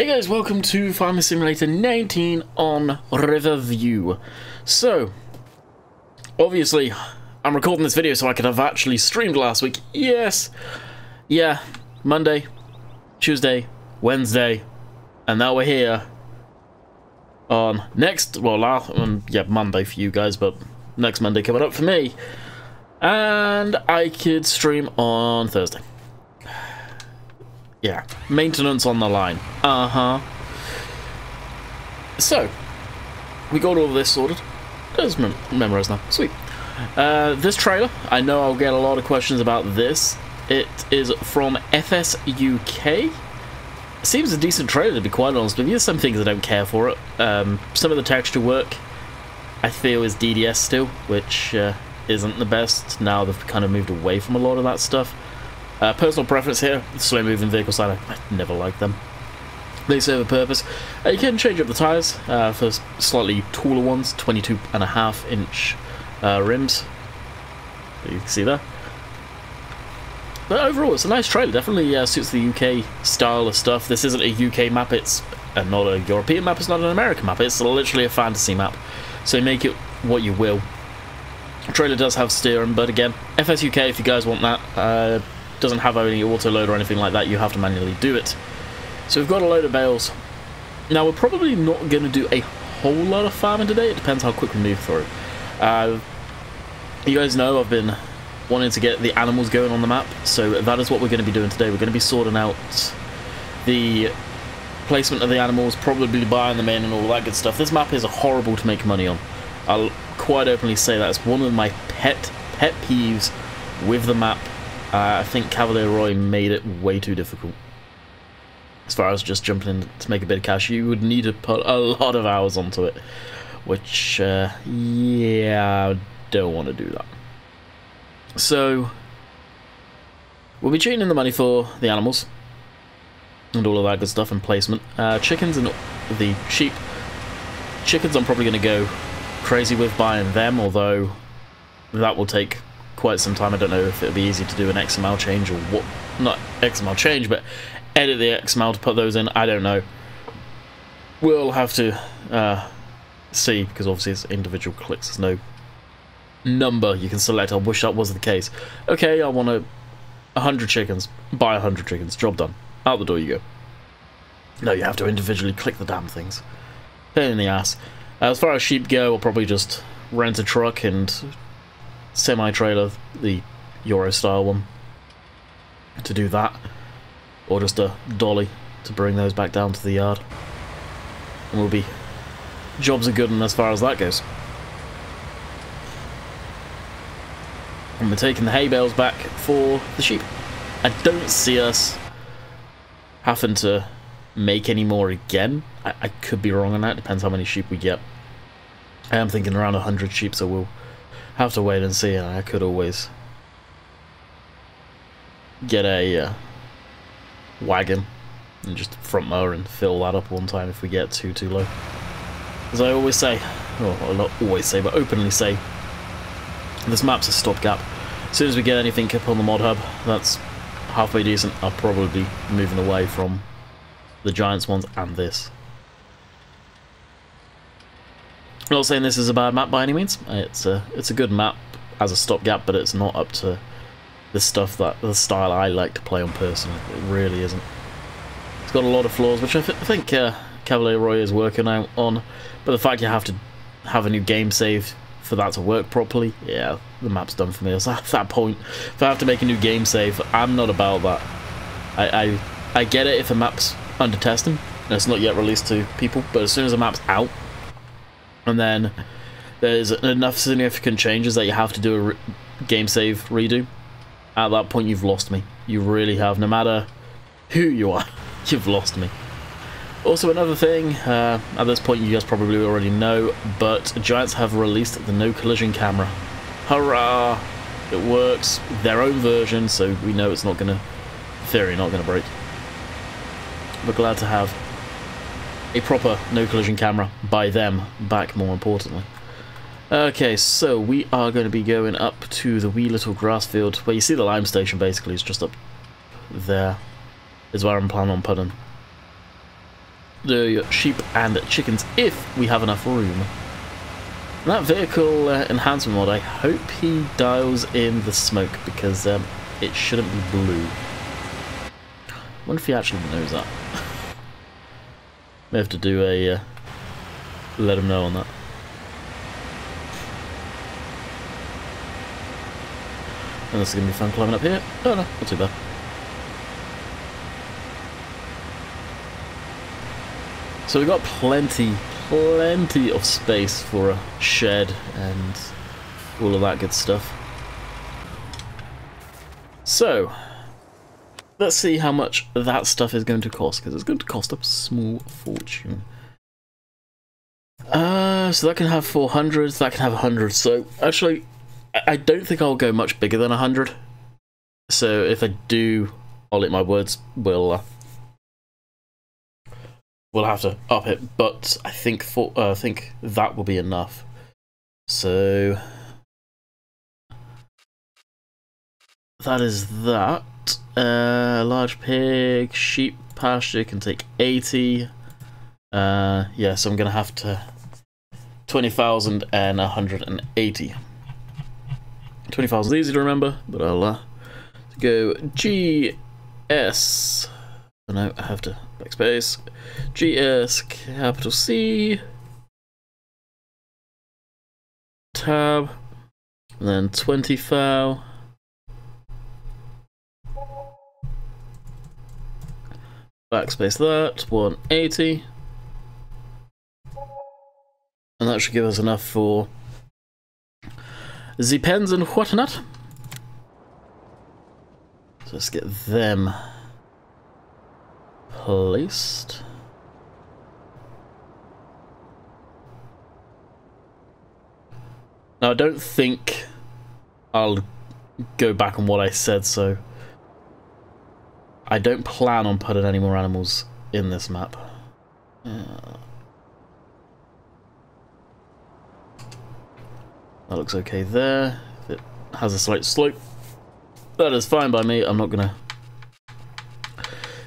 Hey guys, welcome to Farming Simulator 19 on Riverview. So, obviously, I'm recording this video so I could have actually streamed last week. Yes. Yeah, Monday, Tuesday, Wednesday, and now we're here on next, well, Monday for you guys, but next Monday coming up for me. And I could stream on Thursday. Yeah, maintenance on the line. So, we got all this sorted. It's memorized now. Sweet. This trailer, I know I'll get a lot of questions about this. It is from FSUK. Seems a decent trailer, to be quite honest with you. There's some things I don't care for it. Some of the texture work, I feel, is DDS still, which isn't the best. Now they've kind of moved away from a lot of that stuff. Personal preference here, slow moving vehicle side, I never like them. They serve a purpose. You can change up the tyres for slightly taller ones, 22.5-inch rims. You can see there. But overall, it's a nice trailer. Definitely suits the UK style of stuff. This isn't a UK map, it's not a European map, it's not an American map. It's literally a fantasy map. So make it what you will. The trailer does have steering, but again, FSUK if you guys want that. Doesn't have any autoload or anything like that, you have to manually do it. So we've got a load of bales. Now we're probably not going to do a whole lot of farming today, it depends how quick we move through. You guys know I've been wanting to get the animals going on the map, so that is what we're going to be doing today. We're going to be sorting out the placement of the animals, probably buying them in and all that good stuff. This map is horrible to make money on. I'll quite openly say that. It's one of my pet peeves with the map. I think Cavalier Roy made it way too difficult. As far as just jumping in to make a bit of cash, you would need to put a lot of hours onto it. Which, yeah, I don't want to do that. So, we'll be tuning in the money for the animals. And all of that good stuff and placement. Chickens and the sheep. Chickens I'm probably going to go crazy with buying them, although that will take quite some time. I don't know if it'll be easy to do an XML change or what, not XML change, but edit the XML to put those in. I don't know. We'll have to see, because obviously it's individual clicks. There's no number you can select. I wish that was the case. Okay, I want 100 chickens. Buy 100 chickens. Job done. Out the door you go. No, you have to individually click the damn things. Pain in the ass. As far as sheep go, I'll probably just rent a truck and semi-trailer, the Euro-style one, to do that, or just a dolly to bring those back down to the yard, and we'll be jobs are good as far as that goes. And we're taking the hay bales back for the sheep. I don't see us having to make any more again. I could be wrong on that, depends how many sheep we get. I am thinking around 100 sheep, so we'll have to wait and see. And I could always get a wagon and just front mower and fill that up one time if we get too low. As I always say, well, not always say, but openly say, this map's a stopgap. As soon as we get anything up on the mod hub that's halfway decent, I'll probably be moving away from the Giants ones and this. I'm not saying this is a bad map by any means. It's a good map as a stopgap, but it's not up to the stuff that the style I like to play on personally. It really isn't. It's got a lot of flaws, which I think Cavalier Roy is working out on. But the fact you have to have a new game save for that to work properly, yeah, the map's done for me. It's at that point. If I have to make a new game save, I'm not about that. I get it if a map's under testing and it's not yet released to people, but as soon as a map's out, and then there's enough significant changes that you have to do a game save redo. At that point, you've lost me. You really have. No matter who you are, you've lost me. Also, another thing, at this point you guys probably already know, but Giants have released the no collision camera. Hurrah! It works. Their own version, so we know it's not going to, theory, not going to break. We're glad to have a proper no-collision camera by them back, more importantly. Okay, so we are going to be going up to the wee little grass field where you see the lime station. Basically, it's just up there is where I'm planning on putting the sheep and chickens if we have enough room. That vehicle enhancement mod, I hope he dials in the smoke, because it shouldn't be blue. I wonder if he actually knows that. May have to do a let him know on that. And this is going to be fun climbing up here. Oh no, not too bad. So we've got plenty of space for a shed and all of that good stuff. So let's see how much that stuff is going to cost, because it's going to cost a small fortune. So that can have 400, that can have 100. So actually, I don't think I'll go much bigger than 100. So if I do, I'll let my words we'll have to up it. But I think I think that will be enough. So that is that. Large pig, sheep pasture can take 80. Yeah, so I'm gonna have to 20,000 and 180. 20,000 is easy to remember, but I'll go GS. Oh no, I have to backspace. GS capital C tab, and then 20,000. Backspace that, 180, and that should give us enough for the pens and whatnot. So let's get them placed. Now I don't think I'll go back on what I said, so I don't plan on putting any more animals in this map. That looks okay there. If it has a slight slope, that is fine by me. I'm not gonna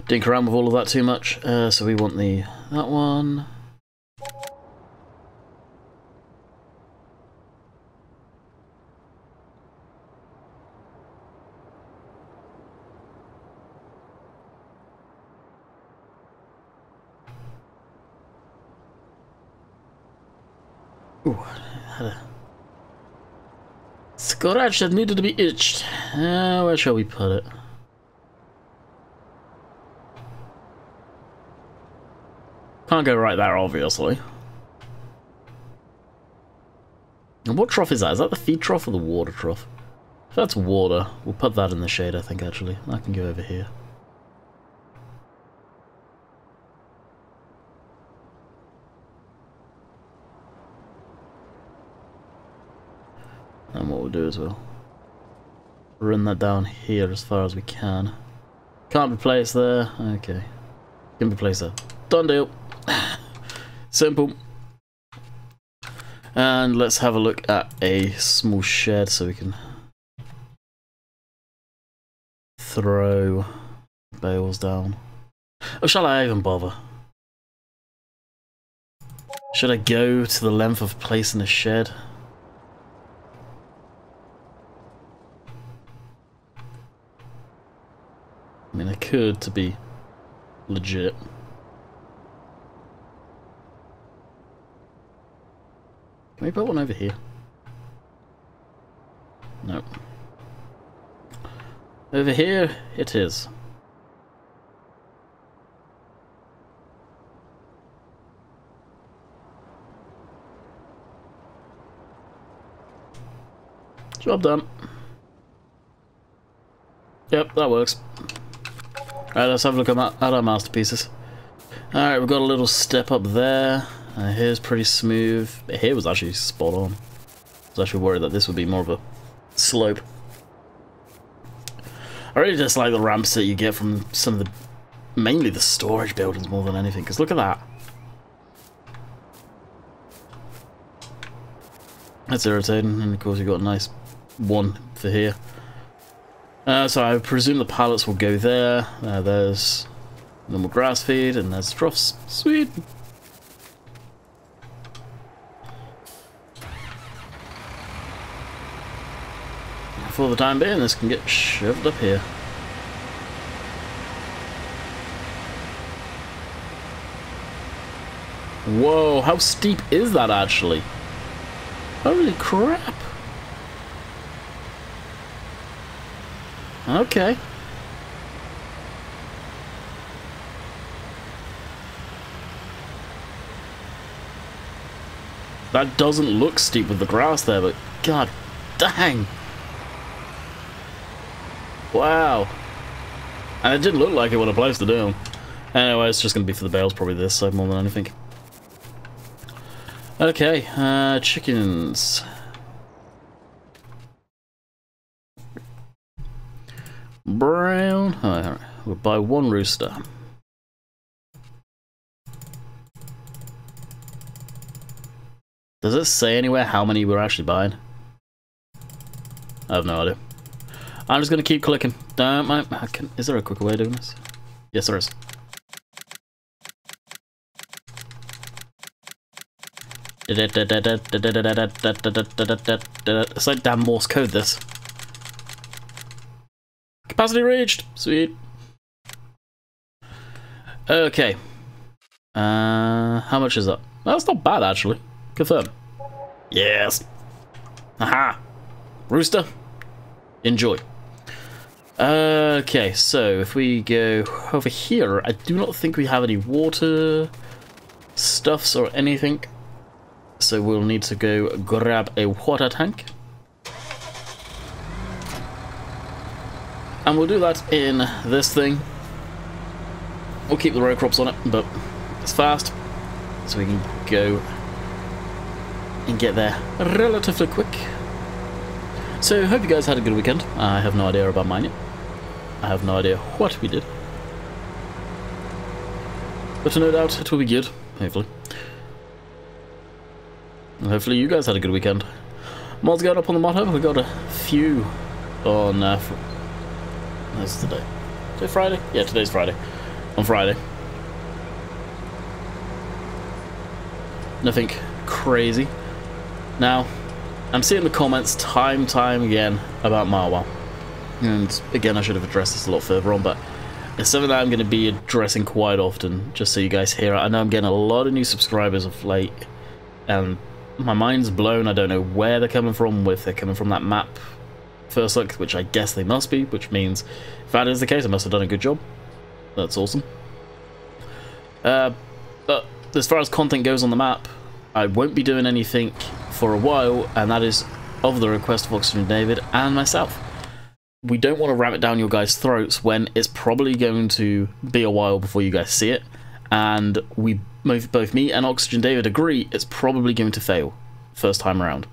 dink around with all of that too much. So we want that one. Ooh, had a scratch that needed to be itched. Where shall we put it? Can't go right there, obviously. And what trough is that? Is that the feed trough or the water trough? If that's water, we'll put that in the shade, I think, actually. I can go over here. And what we'll do is we'll run that down here as far as we can. Can't be placed there. Okay. Can be placed there. Done deal. Simple. And let's have a look at a small shed so we can throw bales down. Or shall I even bother? Should I go to the length of placing a shed? I mean, I could, to be legit. Can we put one over here? No. Over here it is. Job done. Yep, that works. Alright, let's have a look at our masterpieces. Alright, we've got a little step up there. Here's pretty smooth. Here was actually spot on. I was actually worried that this would be more of a slope. I really dislike the ramps that you get from some of the... mainly the storage buildings more than anything, because look at that. That's irritating, and of course you've got a nice one for here. So I presume the pallets will go there. There's normal grass feed, and there's troughs. Sweet. For the time being, this can get shoved up here. Whoa, how steep is that actually? Holy crap! Okay. That doesn't look steep with the grass there, but god dang! Wow. And it did look like it would have placed the doom. Anyway, it's just going to be for the bales, probably this side more than anything. Okay, chickens. Brown. Alright, we'll buy one rooster. Does it say anywhere how many we're actually buying? I have no idea. I'm just going to keep clicking. Damn, is there a quicker way of doing this? Yes, there is. It's like damn Morse code, this. Capacity reached. Sweet. Okay. How much is that? That's not bad, actually. Confirm. Yes. Aha. Rooster. Enjoy. Okay, so if we go over here, I do not think we have any water stuffs or anything, so we'll need to go grab a water tank, and we'll do that in this thing. We'll keep the row crops on it, but it's fast, so we can go and get there relatively quick. So, hope you guys had a good weekend. I have no idea about mine yet. I have no idea what we did, but no doubt it will be good, hopefully. And hopefully you guys had a good weekend. Mods going up on the mod hub. We got a few on... that's today. Today Friday? Yeah, today's Friday. On Friday. Nothing crazy. Now, I'm seeing the comments time again about Marwell. And again, I should have addressed this a lot further on, but it's something that I'm going to be addressing quite often, just so you guys hear it. I know I'm getting a lot of new subscribers of late, and my mind's blown. I don't know where they're coming from, if they're coming from that map first look, which I guess they must be, which means if that is the case, I must have done a good job. That's awesome. But as far as content goes on the map, I won't be doing anything for a while, and that is of the request of Oxygen David and myself. We don't want to ram it down your guys' throats when it's probably going to be a while before you guys see it, and we both me and Oxygen David agree it's probably going to fail first time around.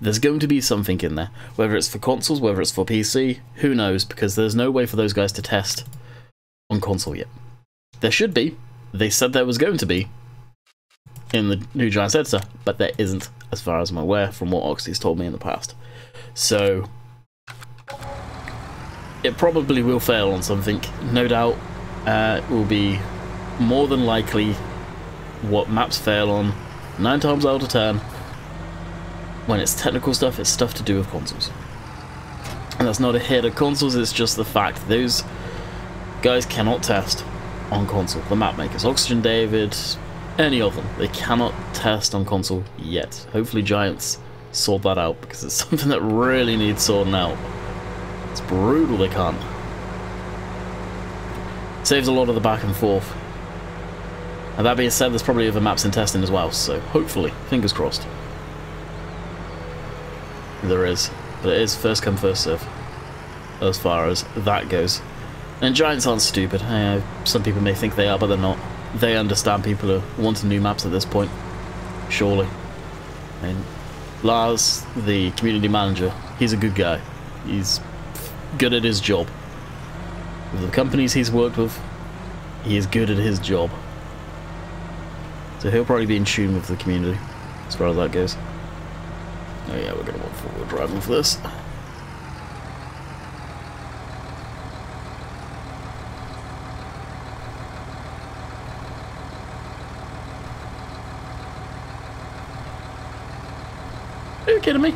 There's going to be something in there, whether it's for consoles, whether it's for PC, who knows, because there's no way for those guys to test on console yet. There should be. They said there was going to be in the new Giants editor, but there isn't, as far as I'm aware, from what Oxy's told me in the past. So it probably will fail on something, no doubt. It will be more than likely what maps fail on 9 times out of 10. When it's technical stuff, it's stuff to do with consoles, and that's not a hit at consoles. It's just the fact those guys cannot test on console. The map makers, Oxygen David, any of them, they cannot test on console yet. Hopefully Giants sort that out, because it's something that really needs sorting out. It's brutal they can't. It saves a lot of the back and forth. And that being said, there's probably other maps in testing as well, so hopefully, fingers crossed, there is. But it is first come, first serve, as far as that goes. And Giants aren't stupid. Some people may think they are, but they're not. They understand people are wanting new maps at this point, surely. I mean, Lars, the community manager, he's a good guy. He's good at his job. With the companies he's worked with, he is good at his job. So he'll probably be in tune with the community, as far as that goes. Oh yeah, we're going to want forward driving for this. Are you kidding me?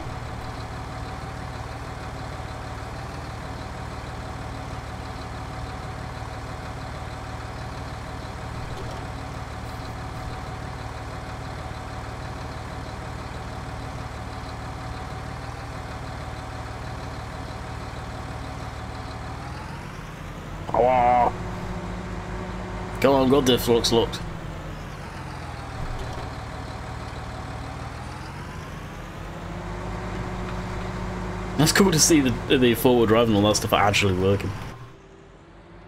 Come on, go diff, looks. That's cool to see the forward drive and all that stuff actually working.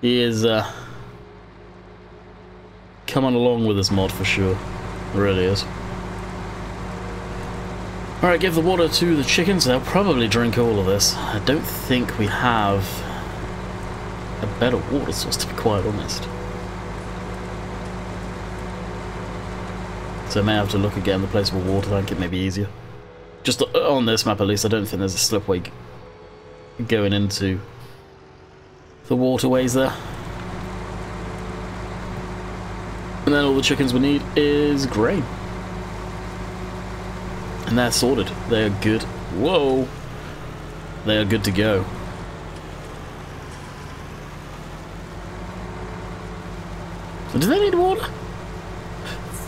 He is coming along with this mod for sure. It really is. Alright, give the water to the chickens. They'll probably drink all of this. I don't think we have a better water source, to be quite honest. So I may have to look at getting the placeable water tank. It may be easier. Just on this map, at least, I don't think there's a slipway going into the waterways there. And then all the chickens we need is grain. And they're sorted. They are good. Whoa! They are good to go. So do they need water?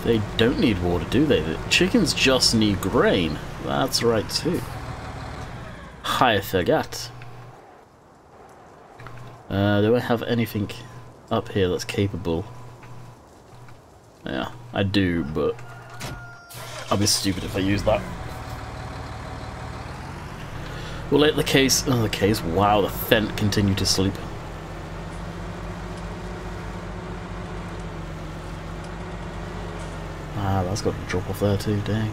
They don't need water, do they? The chickens just need grain. That's right, too. I forgot. Do I have anything up here that's capable? Yeah, I do, but I'll be stupid if I use that. We'll let the case... Oh, the case. Wow, the fent continue to sleep. Ah, that's got to drop off there, too. Dang.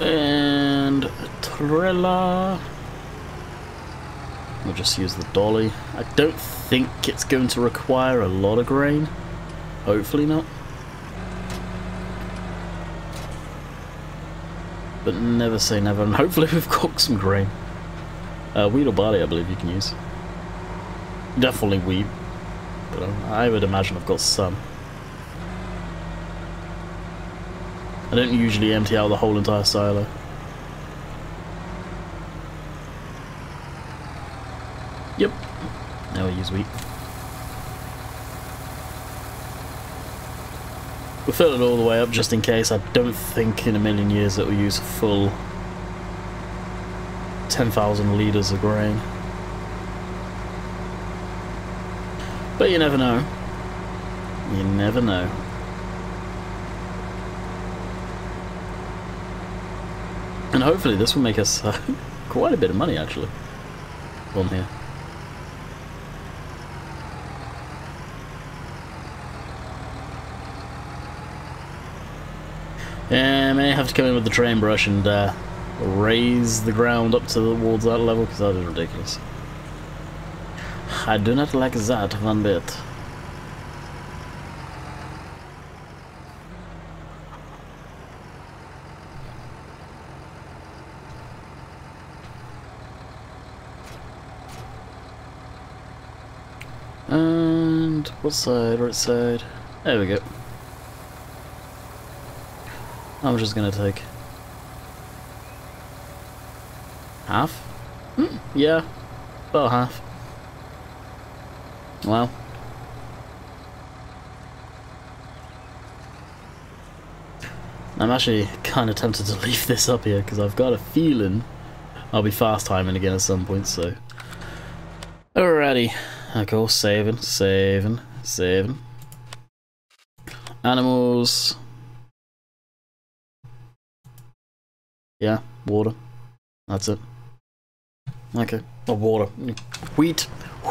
And a Trella. We'll just use the dolly. I don't think it's going to require a lot of grain. Hopefully not. But never say never. And hopefully we've got some grain. Wheat or barley, I believe you can use. Definitely wheat. But I would imagine I've got some. I don't usually empty out the whole entire silo. Yep. Now I use wheat. We'll fill it all the way up just in case. I don't think in a million years that we'll use a full 10,000 litres of grain. But you never know. You never know. And hopefully this will make us quite a bit of money, actually, on here. And I may have to come in with the train brush and raise the ground up towards that level, because that is ridiculous. I do not like that one bit. And what side? Right side. There we go. I'm just gonna take half. Yeah, about half. Wow. I'm actually kind of tempted to leave this up here because I've got a feeling I'll be fast timing again at some point. So, alrighty. I go saving. Animals. Yeah, water. That's it. Okay. Oh, water. Wheat.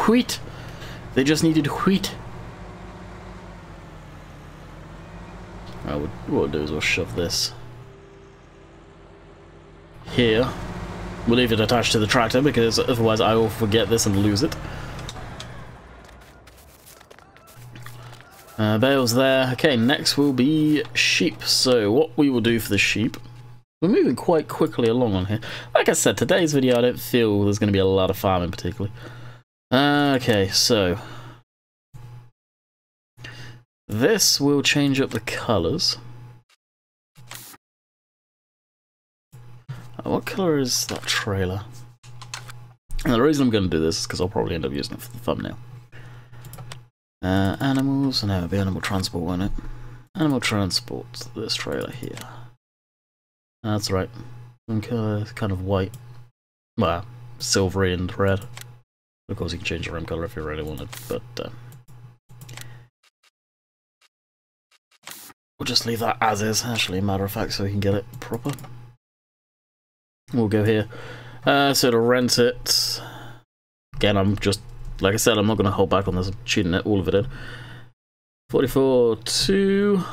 Wheat. They just needed wheat. Right, what we'll do is we'll shove this here. We'll leave it attached to the tractor because otherwise I will forget this and lose it. Bales there. Okay, next will be sheep. So what we will do for the sheep, we're moving quite quickly along on here. Like I said, today's video I don't feel there's going to be a lot of farming particularly. Okay, so This will change up the colours. What colour is that trailer? And the reason I'm going to do this is because I'll probably end up using it for the thumbnail. Animals, no, it'll be animal transport, won't it? Animal transport, this trailer here. That's right. Some colour, kind of white. Well, silvery and red. Of course you can change the rim colour if you really wanted, but... we'll just leave that as is, actually, matter of fact, so we can get it proper. We'll go here. So to rent it... Again, I'm just... Like I said, I'm not going to hold back on this. I'm cheating it, all of it in. 44.2...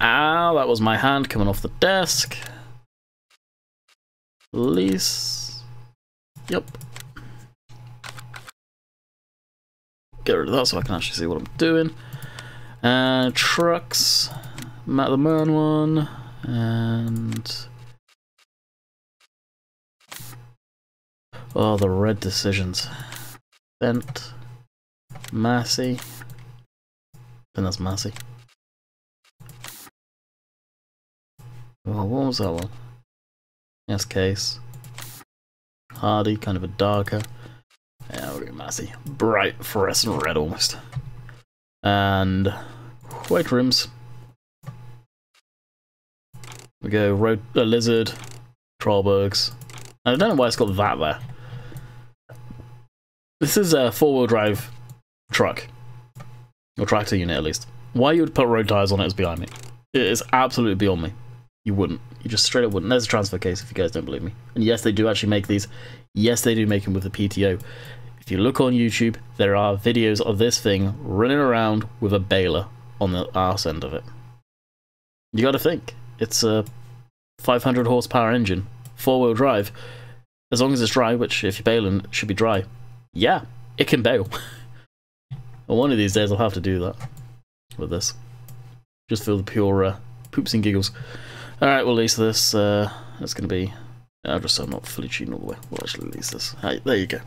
Ow, that was my hand coming off the desk. Lease. Yep. Get rid of that so I can actually see what I'm doing. Trucks, Matt the Man one, and oh, the red decisions. Bent, Massey, and that's Massey. Oh, what was that one? Yes, Case. Hardy, kind of a darker. Yeah, we'll go Massey. Bright, fluorescent red almost. And white rims. We go Road Lizard, Trollbergs. I don't know why it's got that there. This is a four-wheel drive truck. Or tractor unit, at least. Why you would put road tyres on it is beyond me. It is absolutely beyond me. You wouldn't. You just straight up wouldn't. There's a transfer case if you guys don't believe me. And yes, they do actually make these. Yes, they do make them with the PTO. If you look on YouTube, there are videos of this thing running around with a baler on the arse end of it. You gotta think. It's a 500 horsepower engine, four-wheel drive. As long as it's dry, which if you're baling, it should be dry. Yeah, it can bail. One of these days I'll have to do that with this. Just feel the pure poops and giggles. Alright, we'll lease this, it's going to be... I'll just say I'm not fully cheating all the way. We'll actually lease this. Right, there you go.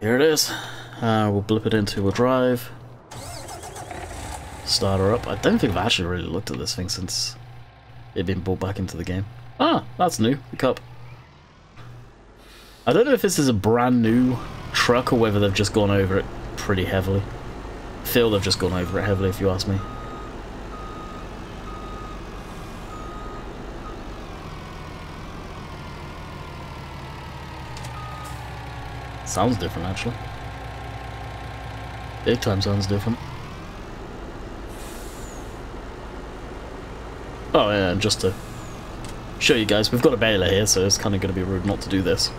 Here it is. We'll blip it into a drive. Start her up. I don't think I've actually really looked at this thing since it been brought back into the game. Ah, that's new. The cup. I don't know if this is a brand new truck or whether they've just gone over it pretty heavily. I feel they've just gone over it heavily, if you ask me. Sounds different, actually. Big time sounds different. Oh yeah, and just to show you guys, we've got a baler here, so it's kind of going to be rude not to do this.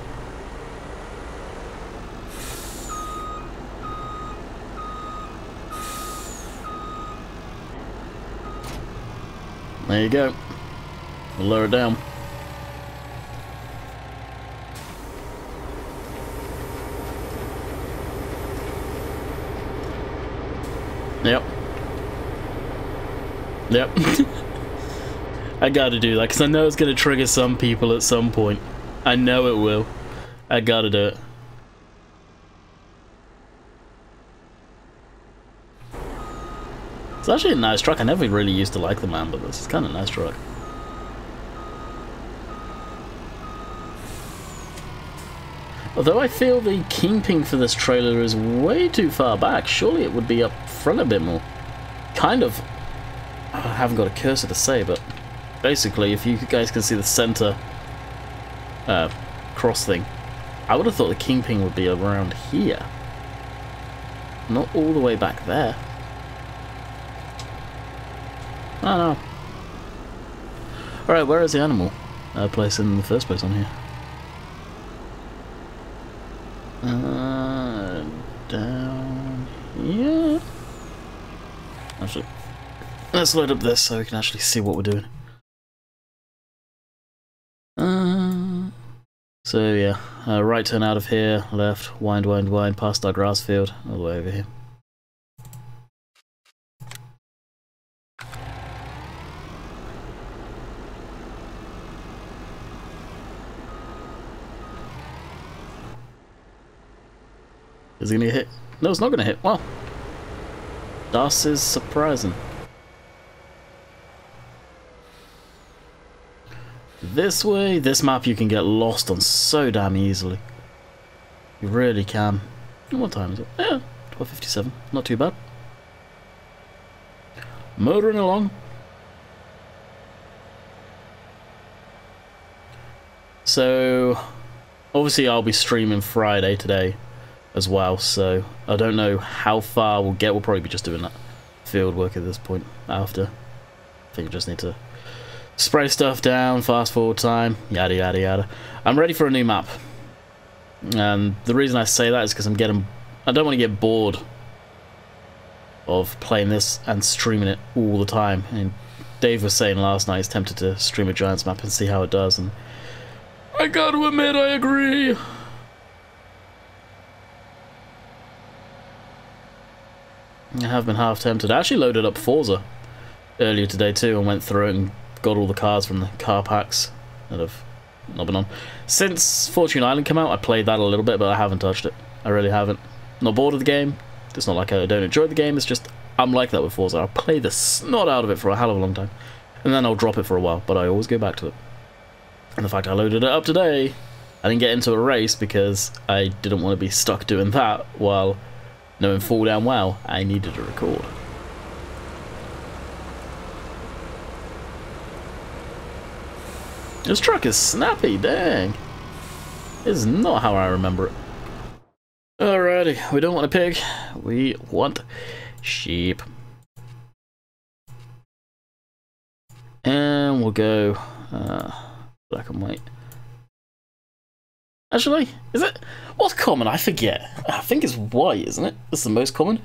There you go. We'll lower it down. Yep. Yep. I gotta do that, because I know it's gonna trigger some people at some point. I know it will. I gotta do it. It's actually a nice truck. I never really used to like the Man, but this is kind of a nice truck. Although I feel the kingpin for this trailer is way too far back. Surely it would be up front a bit more. Kind of. I haven't got a cursor to say, but basically, if you guys can see the center cross thing, I would have thought the kingpin would be around here. Not all the way back there. Oh no. Alright, where is the animal place in the first place on here? Down here. Actually, let's load up this so we can actually see what we're doing. So yeah, right turn out of here, left, wind, past our grass field, all the way over here. Is it going to hit? No, it's not going to hit. Wow. That is surprising. This way. This map you can get lost on so damn easily. You really can. What time is it? Yeah, 12:57. Not too bad. Motoring along. So, obviously I'll be streaming Friday today as well, so I don't know how far we'll get. We'll probably be just doing that field work at this point after. I think I just need to spray stuff down, fast forward time, yada yada yada. I'm ready for a new map. And the reason I say that is because I don't want to get bored of playing this and streaming it all the time. And Dave was saying last night he's tempted to stream a Giants map and see how it does, and I gotta admit I agree. I have been half tempted. I actually loaded up Forza earlier today too and went through it and got all the cars from the car packs that I've not been on. Since Fortune Island came out, I played that a little bit, but I haven't touched it. I really haven't. Not bored of the game. It's not like I don't enjoy the game. It's just I'm like that with Forza. I'll play the snot out of it for a hell of a long time, and then I'll drop it for a while, but I always go back to it. And the fact I loaded it up today, I didn't get into a race because I didn't want to be stuck doing that while knowing full damn well I needed to record. This truck is snappy, dang. This is not how I remember it. Alrighty, we don't want a pig, we want sheep. And we'll go black and white. Actually, is it? What's common? I forget. I think it's white, isn't it? That's the most common.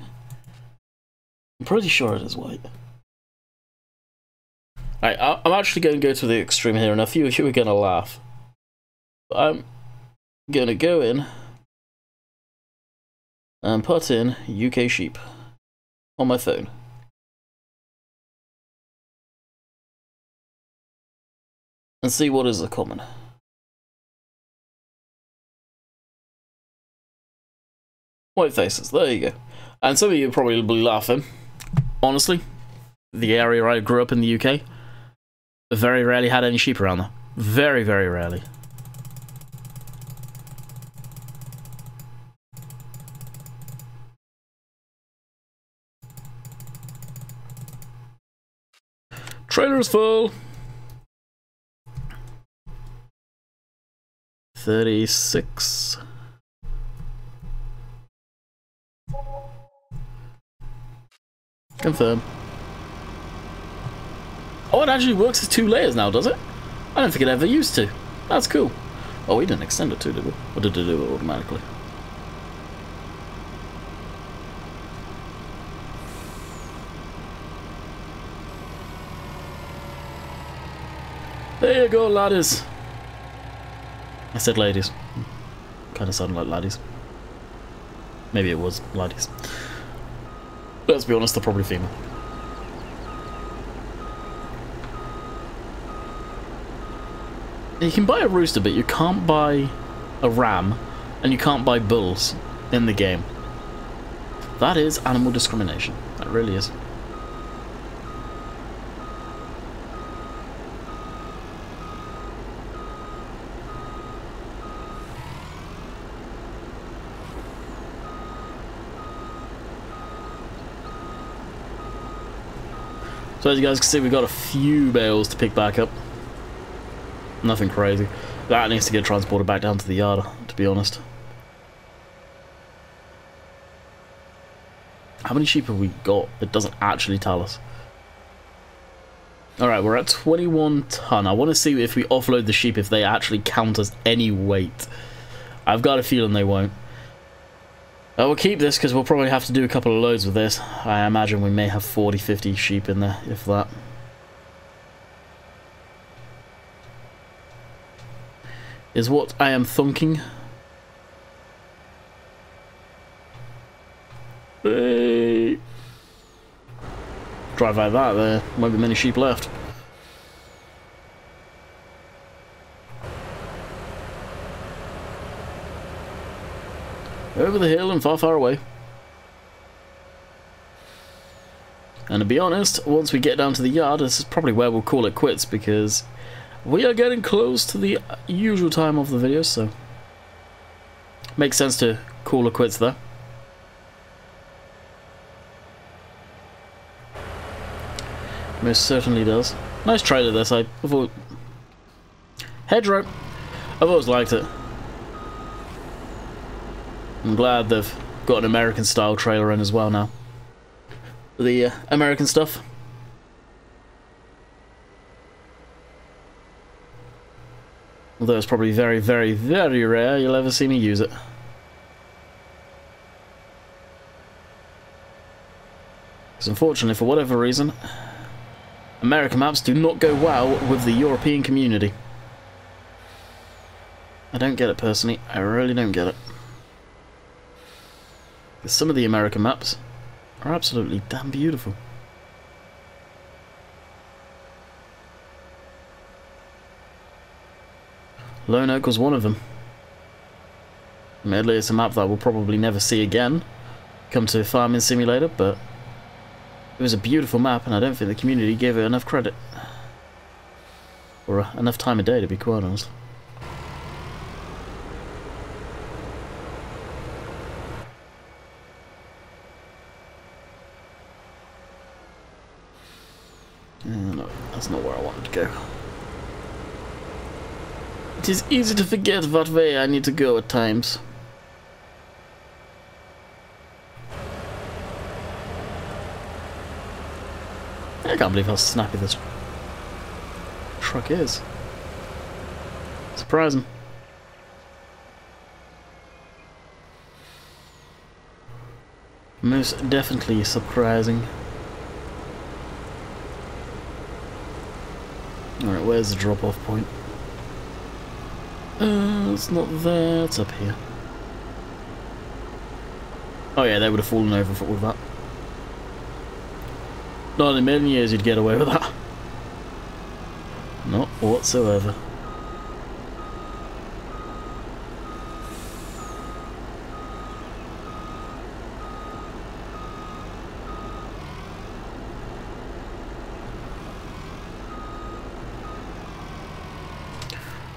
I'm pretty sure it is white. Alright, I'm actually going to go to the extreme here, and a few of you are going to laugh. But I'm going to go in and put in UK sheep on my phone. And see what is the common. White faces, there you go. And some of you are probably laughing. Honestly, the area I grew up in the UK, very rarely had any sheep around there. Very, very rarely. Trailer is full. 36. Confirm. Oh, it actually works as two layers now, does it? I don't think it ever used to. That's cool. Oh, we didn't extend it to, did we? Or did it do it automatically? There you go, laddies. I said ladies. Kind of sounded like laddies. Maybe it was laddies. Let's be honest, they're probably female. You can buy a rooster, but you can't buy a ram, and you can't buy bulls in the game. That is animal discrimination. That really is. So as you guys can see, we've got a few bales to pick back up. Nothing crazy. That needs to get transported back down to the yard, to be honest. How many sheep have we got? It doesn't actually tell us. Alright, we're at 21 ton. I want to see if we offload the sheep, if they actually count as any weight. I've got a feeling they won't. I will keep this because we'll probably have to do a couple of loads with this. I imagine we may have 40, 50 sheep in there, if that. Is what I am thunking. Hey. Drive like that, there won't be many sheep left. over the hill and far, far away. And to be honest, once we get down to the yard, this is probably where we'll call it quits, because we are getting close to the usual time of the video, so makes sense to call it quits there. Most certainly does. Nice try to this. Hedgerow. I've always liked it. I'm glad they've got an American-style trailer in as well now. The American stuff. Although it's probably very, very, very rare you'll ever see me use it. Because unfortunately, for whatever reason, American maps do not go well with the European community. I don't get it personally. I really don't get it. Because some of the American maps are absolutely damn beautiful. Lone Oak was one of them. Admittedly, it's a map that we'll probably never see again come to Farming Simulator, but it was a beautiful map, and I don't think the community gave it enough credit. Or enough time of day, to be quite honest. No, that's not where I wanted to go. It is easy to forget what way I need to go at times. I can't believe how snappy this truck is. Surprising. Most definitely surprising. Alright, where's the drop-off point? It's not there, it's up here. Oh yeah, they would have fallen over with that. Not in a million years you'd get away with that. Not whatsoever.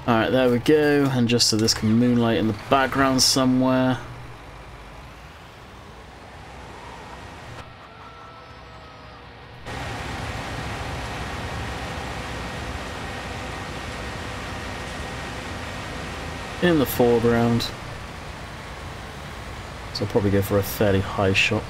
Alright, there we go, and just so this can moonlight in the background somewhere. In the foreground. So I'll probably go for a fairly high shot.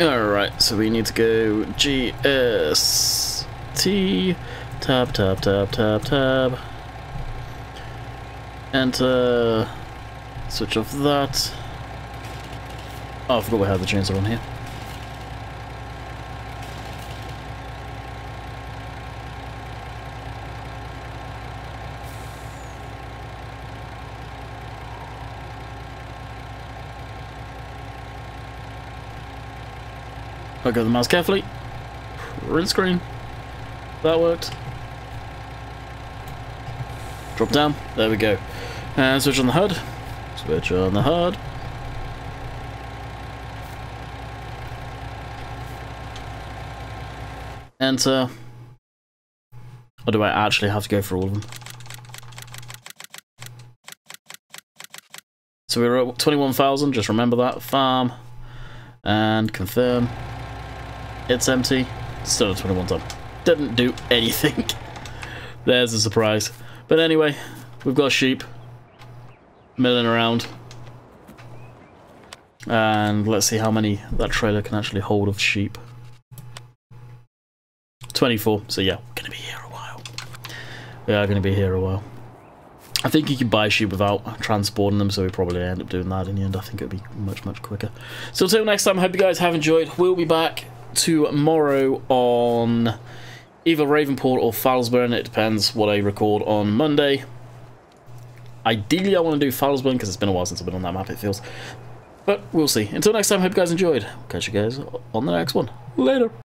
Alright, so we need to go GST, tab, enter, switch off that. Oh, I forgot we had the chainsaw on here. I'll go the mouse carefully. Print screen. That worked. Drop down. There we go. And switch on the HUD. Switch on the HUD. Enter. Or do I actually have to go for all of them? So we were at 21,000. Just remember that. Farm. And confirm. It's empty. Still at 21 ton. Didn't do anything. There's a surprise. But anyway, we've got sheep milling around. And let's see how many that trailer can actually hold of sheep. 24. So yeah, we're going to be here a while. We are going to be here a while. I think you can buy sheep without transporting them, so we probably end up doing that in the end. I think it would be much, much quicker. So until next time, I hope you guys have enjoyed. We'll be back tomorrow on either Ravenport or Fallsburn. It depends what I record on Monday. Ideally, I want to do Fallsburn because it's been a while since I've been on that map, it feels. But we'll see. Until next time, I hope you guys enjoyed. Catch you guys on the next one. Later.